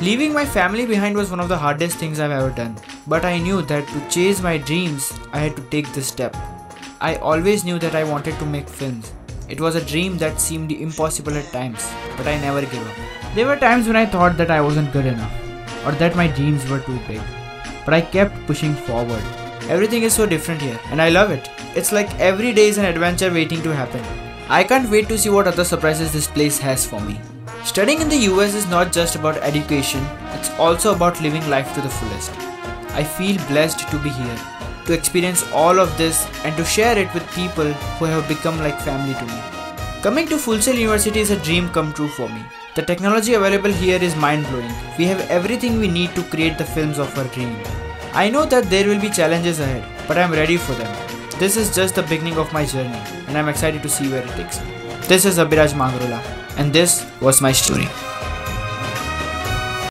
Leaving my family behind was one of the hardest things I've ever done, but I knew that to chase my dreams, I had to take this step. I always knew that I wanted to make films. It was a dream that seemed impossible at times, but I never gave up. There were times when I thought that I wasn't good enough, or that my dreams were too big, but I kept pushing forward. Everything is so different here, and I love it. It's like every day is an adventure waiting to happen. I can't wait to see what other surprises this place has for me. Studying in the US is not just about education, it's also about living life to the fullest. I feel blessed to be here, to experience all of this and to share it with people who have become like family to me. Coming to Full Sail University is a dream come true for me. The technology available here is mind-blowing. We have everything we need to create the films of our dream. I know that there will be challenges ahead, but I'm ready for them. This is just the beginning of my journey and I'm excited to see where it takes me. This is Abhiraj Mangrola and this was my story.